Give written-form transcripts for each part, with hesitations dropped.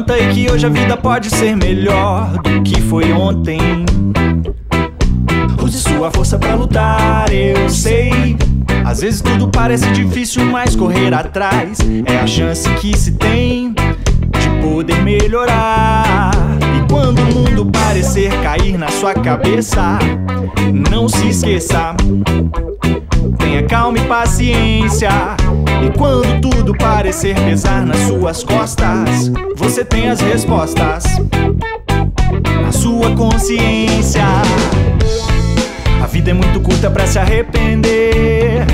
levanta e que hoje a vida pode ser melhor do que foi ontem. Use sua força pra lutar, eu sei. Às vezes tudo parece difícil, mas correr atrás é a chance que se tem de poder melhorar. E quando o mundo parecer cair na sua cabeça, não se esqueça, tenha calma e paciência. E quando tudo parecer pesar nas suas costas, você tem as respostas na sua consciência. A vida é muito curta pra se arrepender,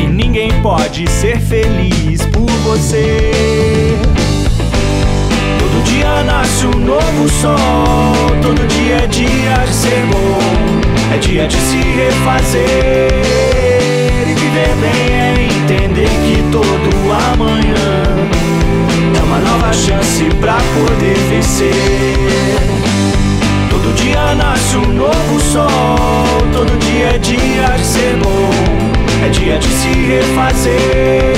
e ninguém pode ser feliz por você. Todo dia nasce um novo sol, todo dia é dia de ser bom, é dia de se refazer. E viver bem é entender que todo amanhã é uma nova chance pra poder vencer. Todo dia nasce um novo sol, todo dia é dia de ser bom, é dia de se refazer.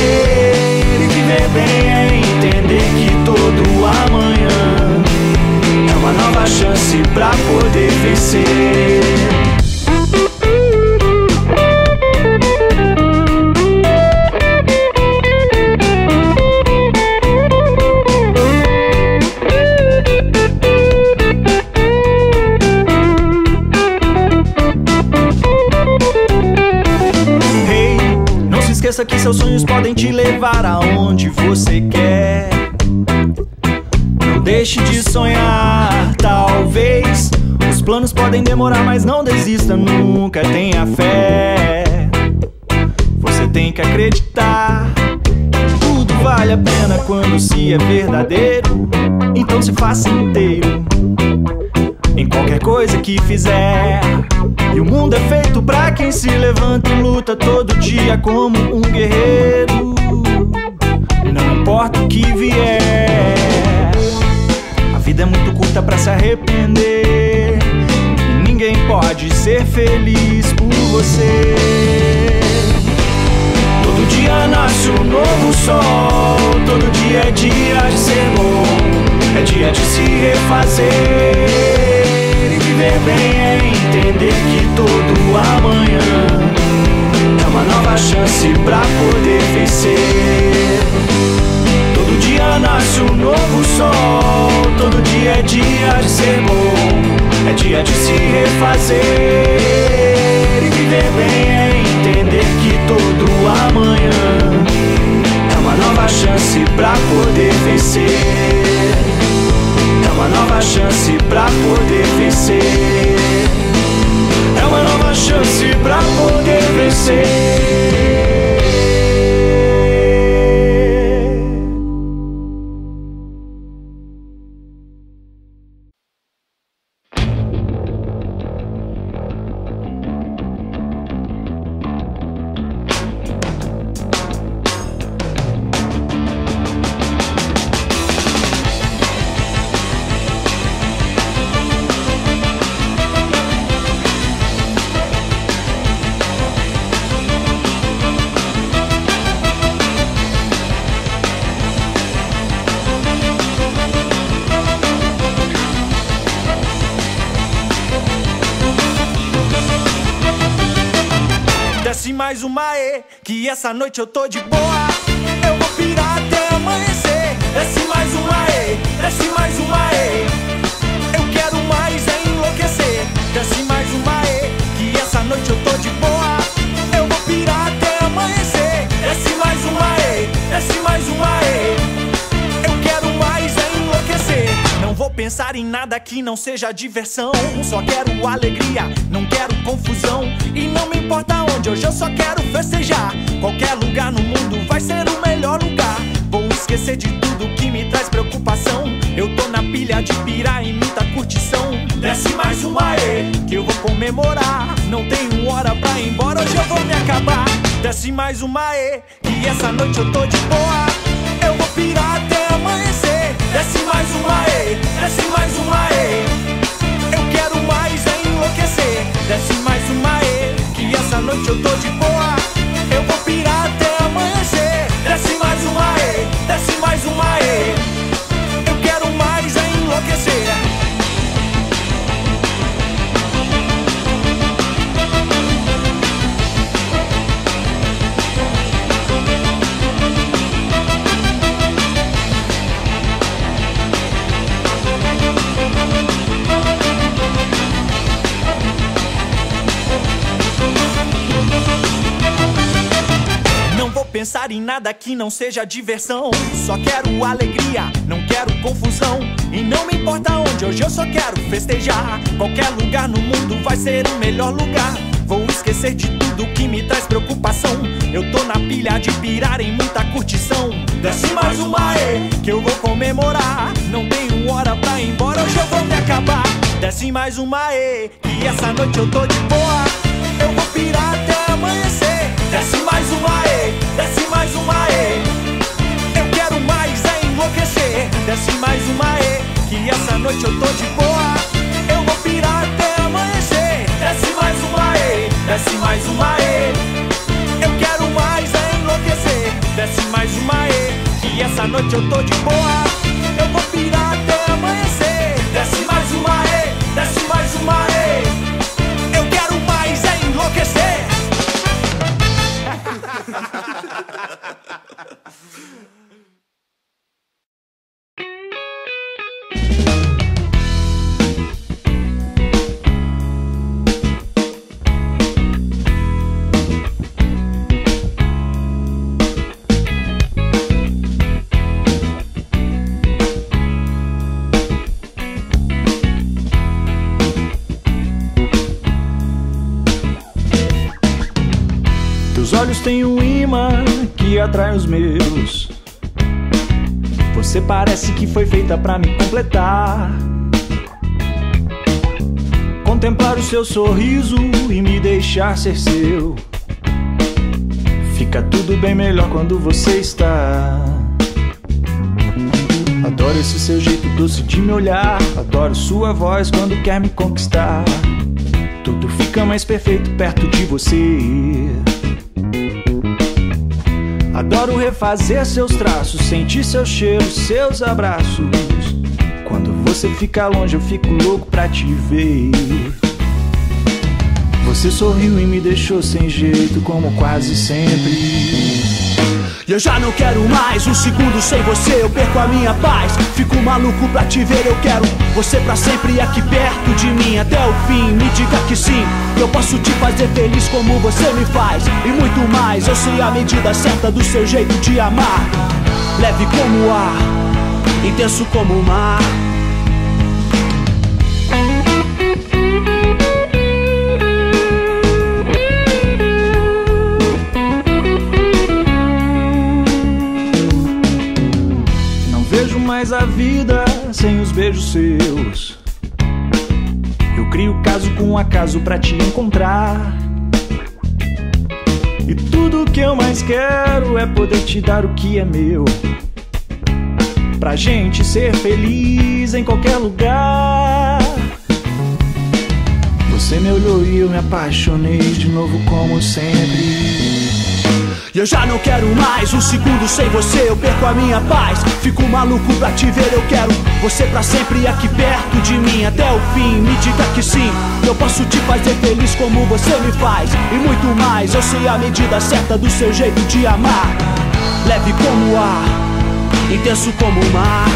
E viver bem é entender que todo amanhã é uma nova chance pra poder vencer. Esqueça que seus sonhos podem te levar aonde você quer. Não deixe de sonhar, talvez os planos podem demorar, mas não desista, nunca tenha fé. Você tem que acreditar que tudo vale a pena quando se é verdadeiro. Então se faça inteiro em qualquer coisa que fizer. E o mundo é feito pra quem se levanta e luta todo dia como um guerreiro, não importa o que vier. A vida é muito curta pra se arrepender, e ninguém pode ser feliz por você. Todo dia nasce um novo sol, todo dia é dia de ser bom, é dia de se refazer. Viver bem é entender que todo amanhã é uma nova chance pra poder vencer. Todo dia nasce um novo sol, todo dia é dia de ser bom, é dia de se refazer. E viver bem é entender que todo amanhã é uma nova chance pra poder vencer. É uma nova chance pra poder vencer. É uma nova chance pra poder vencer. Desce mais uma aí, que essa noite eu tô de boa. Eu vou pirar até amanhecer. Desce mais uma aí, desce mais uma aí. Eu quero mais é enlouquecer. Desce mais uma aí, que essa noite eu tô de boa. Eu vou pirar até amanhecer. Desce mais uma aí, desce mais uma aí. Eu quero mais é enlouquecer. Não vou pensar em nada que não seja diversão. Só quero alegria, não quero confusão. E não me importa onde, hoje eu só quero festejar. Qualquer lugar no mundo vai ser o melhor lugar. Vou esquecer de tudo que me traz preocupação. Eu tô na pilha de pirar em muita curtição. Desce mais uma aí, que eu vou comemorar. Não tenho hora pra ir embora, hoje eu vou me acabar. Desce mais uma aí, que essa noite eu tô de boa. Eu vou pirar até amanhecer. Desce mais uma aí, desce mais uma aí. Eu quero mais é enlouquecer. Desce mais uma aí, essa noite eu tô de boa. Eu vou pirar até amanhecer. Desce mais uma aí, desce mais uma aí. Eu quero mais. pensar em nada que não seja diversão. Só quero alegria, não quero confusão. E não me importa onde, hoje eu só quero festejar. Qualquer lugar no mundo vai ser o melhor lugar. Vou esquecer de tudo que me traz preocupação. Eu tô na pilha de pirar em muita curtição. Desce mais uma aí, que eu vou comemorar. Não tenho hora pra ir embora, hoje eu vou me acabar. Desce mais uma aí, que essa noite eu tô de boa. Eu vou pirar até amanhecer. Desce mais uma aí, desce mais uma aí. Eu quero mais é enlouquecer. Desce mais uma aí, que essa noite eu tô de boa. Eu vou pirar até amanhecer. Desce mais uma aí, desce mais uma aí. Eu quero mais é enlouquecer. Desce mais uma aí, que essa noite eu tô de boa. Eu vou pirar até amanhecer. Desce mais uma aí, desce mais uma aí. Eu quero mais é enlouquecer. Teus olhos têm um imã que atrai os meus. Você parece que foi feita pra me completar. Contemplar o seu sorriso e me deixar ser seu. Fica tudo bem melhor quando você está. Adoro esse seu jeito doce de me olhar. Adoro sua voz quando quer me conquistar. Tudo fica mais perfeito perto de você. Adoro refazer seus traços, sentir seu cheiro, seus abraços. Quando você fica longe eu fico louco pra te ver. Você sorriu e me deixou sem jeito, como quase sempre. E eu já não quero mais um segundo sem você, eu perco a minha paz. Fico maluco pra te ver, eu quero você pra sempre aqui perto de mim até o fim. Me diga que sim, eu posso te fazer feliz como você me faz. E muito mais, eu sei a medida certa do seu jeito de amar. Leve como o ar, intenso como o mar. Mas a vida sem os beijos seus. Eu crio caso com acaso pra te encontrar. E tudo que eu mais quero é poder te dar o que é meu. Pra gente ser feliz em qualquer lugar. Você me olhou e eu me apaixonei de novo como sempre. E eu já não quero mais um segundo sem você, eu perco a minha paz. Fico maluco pra te ver, eu quero você pra sempre aqui perto de mim até o fim. Me diga que sim, eu posso te fazer feliz como você me faz. E muito mais, eu sei a medida certa do seu jeito de amar. Leve como o ar, intenso como o mar.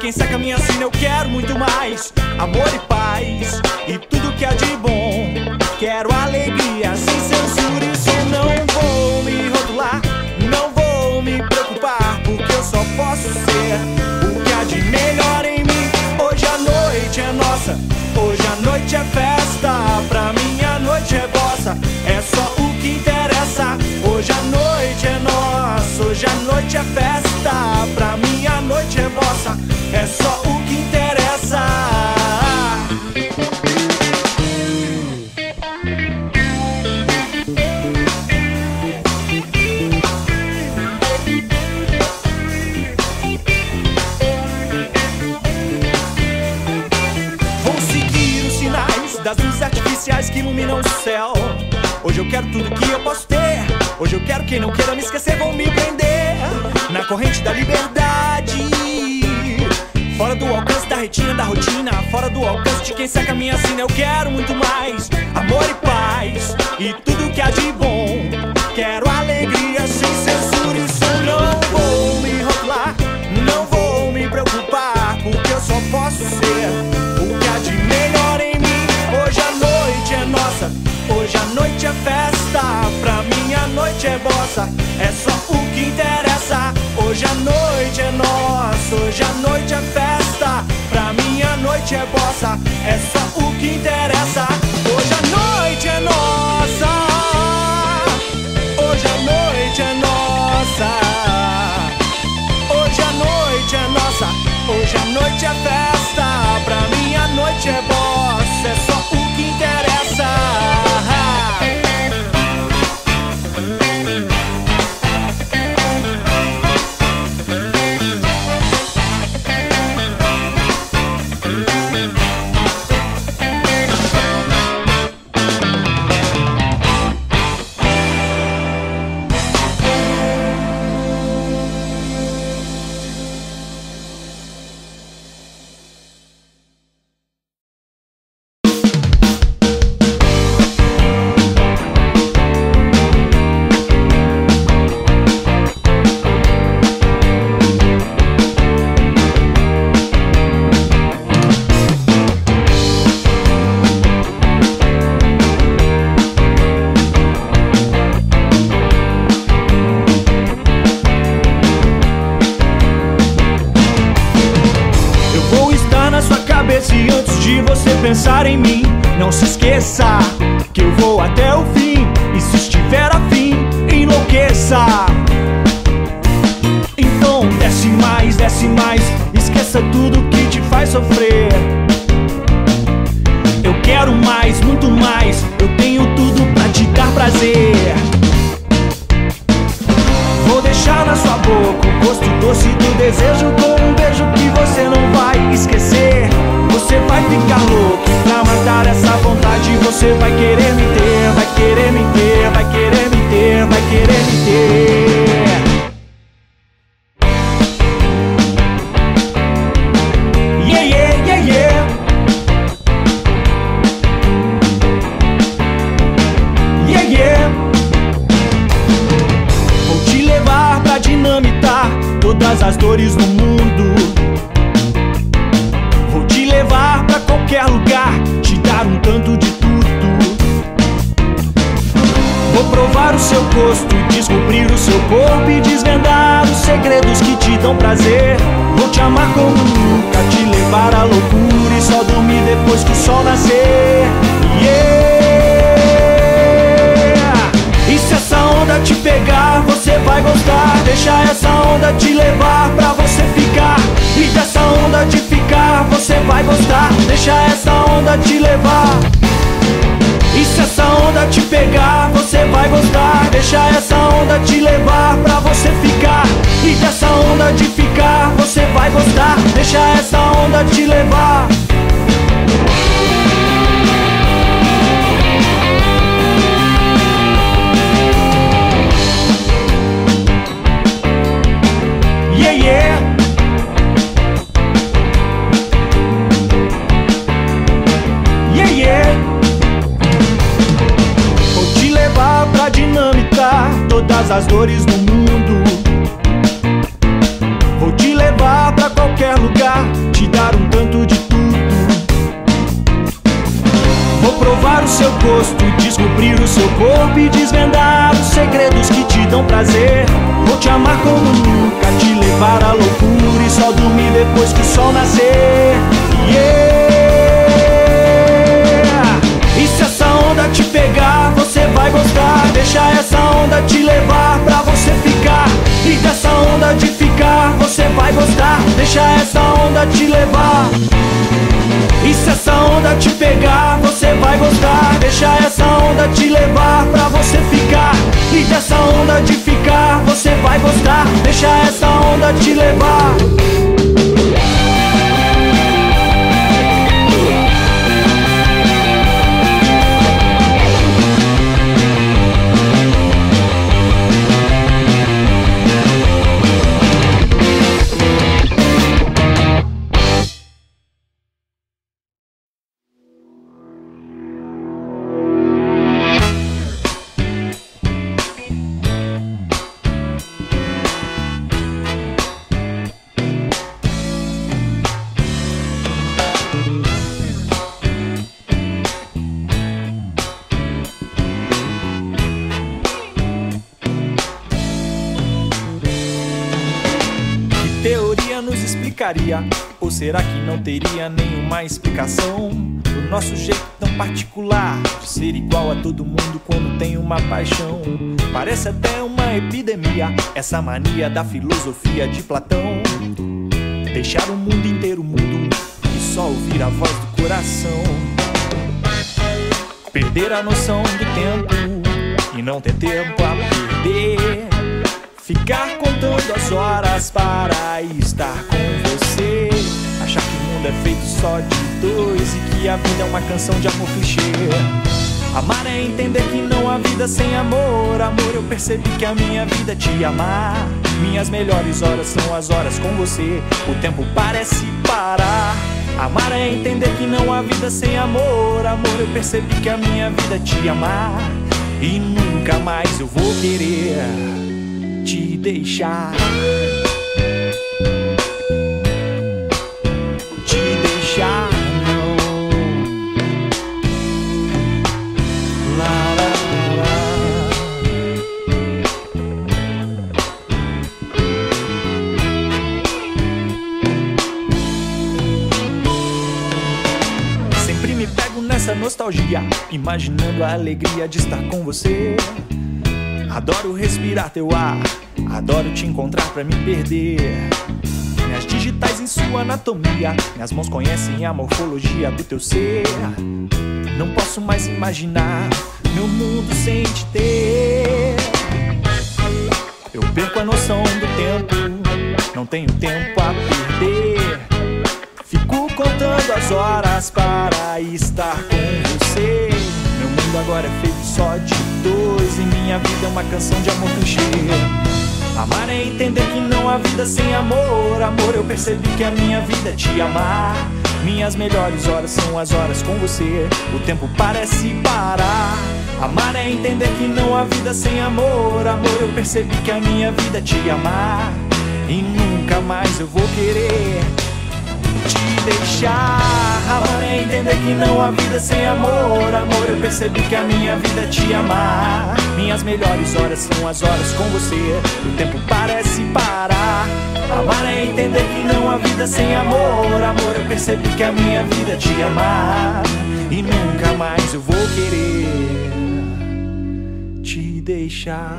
Quem seca minha sina, eu quero muito mais amor e paz e tudo que há de bom. noite é festa, pra mim a noite é bossa, é só o que interessa. Hoje a noite é nossa, hoje a noite é festa, pra mim a noite é bossa, é só o que interessa. Que iluminam o céu. Hoje eu quero tudo que eu posso ter. Hoje eu quero quem não queira me esquecer. Vão me prender na corrente da liberdade, fora do alcance da retina da rotina, fora do alcance de quem seca minha sina. Eu quero muito mais amor e paz e tudo que há de bom. Quero alegria sem censura. Isso eu não vou me rotular, não vou me preocupar, porque eu só posso ser o que há de melhor em mim. Hoje a noite é nossa, hoje a noite é festa, pra mim a noite é bossa, é só o que interessa. Hoje a noite é nossa, hoje a noite é festa, pra mim a noite é bossa, é só o que interessa. Hoje a noite é nossa, hoje a noite é nossa, hoje a noite é nossa, hoje a noite é festa, pra mim a noite é bossa, é só o que interessa. Depois que o sol nascer, yeah. deixa essa onda te levar pra você ficar. E dessa onda de ficar você vai gostar. Deixa essa onda te levar. E se essa onda te pegar, você vai gostar. Deixa essa onda te levar pra você ficar. E dessa onda de ficar você vai gostar. Deixa essa onda te levar. Ou será que não teria nenhuma explicação do nosso jeito tão particular de ser igual a todo mundo quando tem uma paixão? Parece até uma epidemia essa mania da filosofia de Platão, deixar o mundo inteiro mudo e só ouvir a voz do coração. Perder a noção do tempo e não ter tempo a perder. Ficar contando as horas para estar com você. Achar que o mundo é feito só de dois e que a vida é uma canção de amor clichê. Amar é entender que não há vida sem amor. Amor, eu percebi que a minha vida é te amar. Minhas melhores horas são as horas com você. O tempo parece parar. Amar é entender que não há vida sem amor. Amor, eu percebi que a minha vida é te amar. E nunca mais eu vou querer te deixar, te deixar, não. Lá, lá, lá. Sempre me pego nessa nostalgia, imaginando a alegria de estar com você. Adoro respirar teu ar, adoro te encontrar pra me perder. Minhas digitais em sua anatomia, minhas mãos conhecem a morfologia do teu ser. Não posso mais imaginar meu mundo sem te ter. Eu perco a noção do tempo, não tenho tempo a perder. Fico contando as horas para estar com você. Meu mundo agora é feito só de dois e minha vida é uma canção de amor clichê. Amar é entender que não há vida sem amor. Amor, eu percebi que a minha vida é te amar. Minhas melhores horas são as horas com você. O tempo parece parar. Amar é entender que não há vida sem amor. Amor, eu percebi que a minha vida é te amar. E nunca mais eu vou querer te deixar. Amar é entender que não há vida sem amor. Amor, eu percebi que a minha vida é te amar. Minhas melhores horas são as horas com você. O tempo parece parar. Amar é entender que não há vida sem amor. Amor, eu percebi que a minha vida é te amar. E nunca mais eu vou querer te deixar.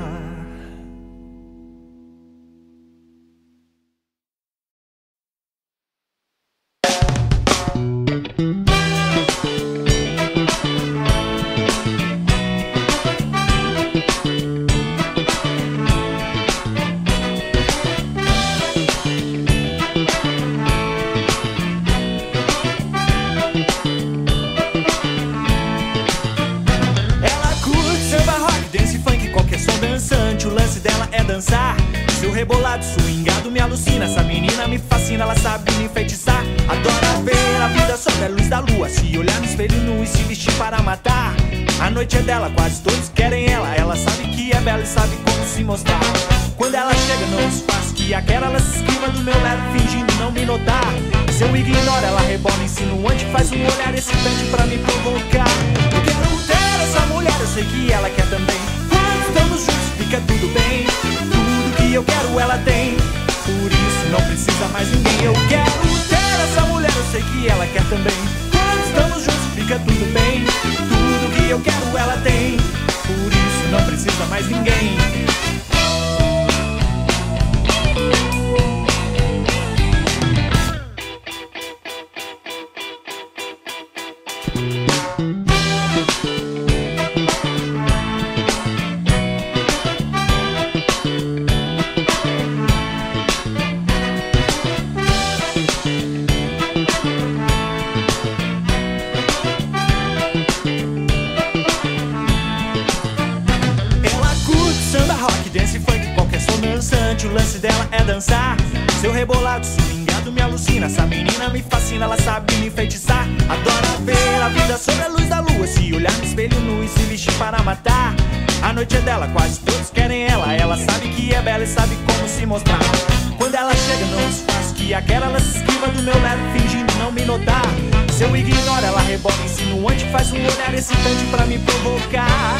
Seu rebolado swingado me alucina. Essa menina me fascina, ela sabe me enfeitiçar. Adoro ver a vida sob a luz da lua, se olhar no espelho nu e se vestir para matar. A noite é dela, quase todos querem ela. Ela sabe que é bela e sabe como se mostrar. Quando ela chega não disfarça que a quero, ela se esquiva do meu lado fingindo não me notar. Se eu ignoro, ela rebola insinuante, faz um olhar excitante pra me provocar. Eu quero ter essa mulher, eu sei que ela quer também. Quando estamos juntos fica tudo bem. Eu quero, ela tem, por isso não precisa mais ninguém. Eu quero ter essa mulher, eu sei que ela quer também. Quando estamos juntos fica tudo bem. Tudo que eu quero, ela tem, por isso não precisa mais ninguém. O lance dela é dançar. Seu rebolado swingado me alucina. Essa menina me fascina, ela sabe me enfeitiçar. Adora ver a vida sob a luz da lua, se olhar no espelho nu e se vestir para matar. A noite é dela, quase todos querem ela. Ela sabe que é bela e sabe como se mostrar. Quando ela chega não desfaço que aquela, ela se esquiva do meu leve fingindo não me notar. Se eu ignoro ela rebola insinuante, faz um olhar excitante pra me provocar.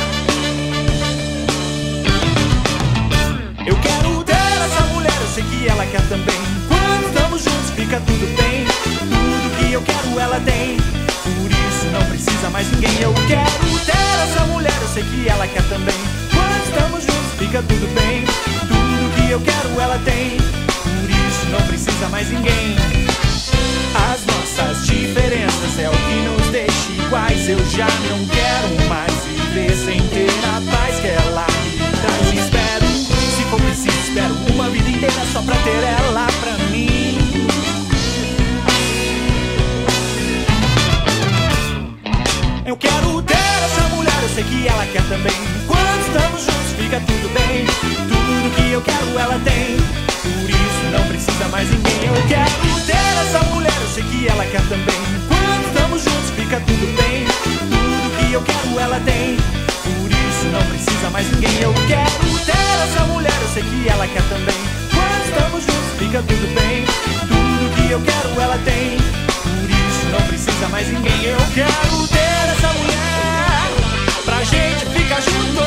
Eu quero essa mulher, eu sei que ela quer também. Quando estamos juntos fica tudo bem. Tudo que eu quero ela tem, por isso não precisa mais ninguém. Eu quero ter essa mulher, eu sei que ela quer também. Quando estamos juntos fica tudo bem. Tudo que eu quero ela tem, por isso não precisa mais ninguém. As nossas diferenças é o que nos deixa iguais. Eu já não quero mais viver sem ter a paz que ela me traz. Se for preciso, espero uma vida inteira só pra ter ela pra mim. Eu quero ter essa mulher, eu sei que ela quer também. Quando estamos juntos fica tudo bem. Tudo que eu quero ela tem, por isso não precisa mais ninguém. Eu quero ter essa mulher, eu sei que ela quer também. Quando estamos juntos fica tudo bem. Tudo que eu quero ela tem, por isso não precisa mais ninguém. Eu quero essa mulher, eu sei que ela quer também. Quando estamos juntos fica tudo bem. Tudo que eu quero ela tem, por isso não precisa mais ninguém. Eu quero ter essa mulher pra gente ficar junto.